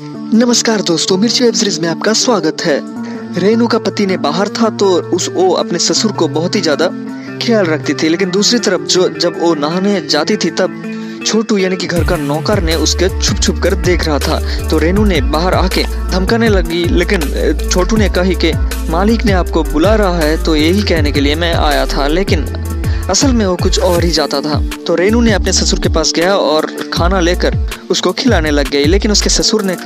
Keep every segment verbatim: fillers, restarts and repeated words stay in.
नमस्कार दोस्तों, मिर्ची वेब सीरीज में आपका स्वागत है। रेनू का पति ने बाहर था तो उस वो अपने ससुर को बहुत ही ज्यादा ख्याल रखती थी, लेकिन दूसरी तरफ जो जब वो नहाने जाती थी तब छोटू यानी कि घर का नौकर ने उसके छुप छुप कर देख रहा था। तो रेनू ने बाहर आके धमकाने लगी, लेकिन छोटू ने कही कि मालिक ने आपको बुला रहा है तो यही कहने के लिए मैं आया था, लेकिन असल में वो कुछ और ही जाता था। तो रेनू ने अपने ससुर के पास गया और खाना लेकर उसको खिलाने लग गई, लेकिन उसके ससुर ने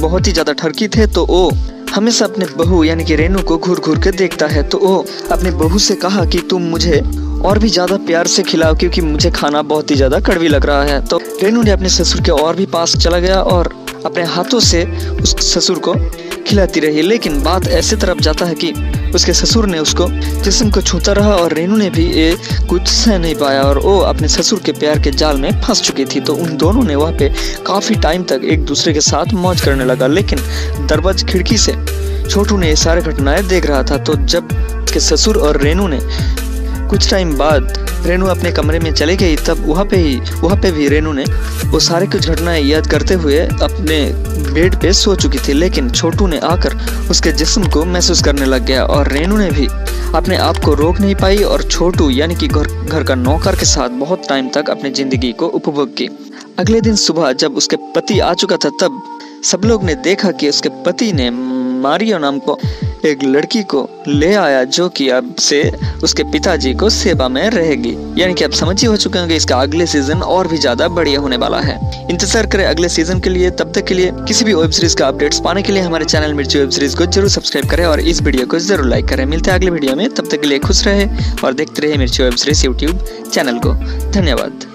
बहुत ही ज्यादा ठरकी थे तो वो हमेशा अपने बहू यानी कि रेनू को घूर घूर के देखता है। तो वो अपने बहू से कहा कि तुम मुझे और भी ज्यादा प्यार से खिलाओ क्योंकि मुझे खाना बहुत ही ज्यादा कड़वी लग रहा है। तो रेनू ने अपने ससुर के और भी पास चला गया और अपने हाथों से उस ससुर को खिलाती रही, लेकिन बात ऐसे तरफ जाता है कि उसके ससुर ने उसको जिस्म को छूता रहा और रेनू ने भी ये कुछ सह नहीं पाया और वो अपने ससुर के प्यार के जाल में फंस चुकी थी। तो उन दोनों ने वहाँ पे काफ़ी टाइम तक एक दूसरे के साथ मौज करने लगा, लेकिन दरवाजे खिड़की से छोटू ने ये सारे घटनाएं देख रहा था। तो जब उसके ससुर और रेनू ने कुछ टाइम बाद रेनू अपने कमरे में चले गई तब वहाँ पे ही वहाँ पे भी रेनू ने वो सारे कुछ घटनाएं याद करते हुए अपने बेड पे सो चुकी थी, लेकिन छोटू ने आकर उसके जिस्म को महसूस करने लग गया और रेनू ने भी अपने आप को रोक नहीं पाई और छोटू यानी कि घर घर का नौकर के साथ बहुत टाइम तक अपनी जिंदगी को उपभोग की। अगले दिन सुबह जब उसके पति आ चुका था तब सब लोग ने देखा कि उसके पति ने मारियो नाम को एक लड़की को ले आया जो कि अब से उसके पिताजी को सेवा में रहेगी, यानी कि आप समझ ही हो चुके होंगे इसका अगले सीजन और भी ज्यादा बढ़िया होने वाला है। इंतजार करें अगले सीजन के लिए। तब तक के लिए किसी भी वेब सीरीज का अपडेट्स पाने के लिए हमारे चैनल मिर्ची वेब सीरीज को जरूर सब्सक्राइब करें और इस वीडियो को जरूर लाइक करें। मिलते हैं अगले वीडियो में, तब तक के लिए खुश रहे और देखते रहे मिर्ची वेब सीरीज यूट्यूब चैनल को। धन्यवाद।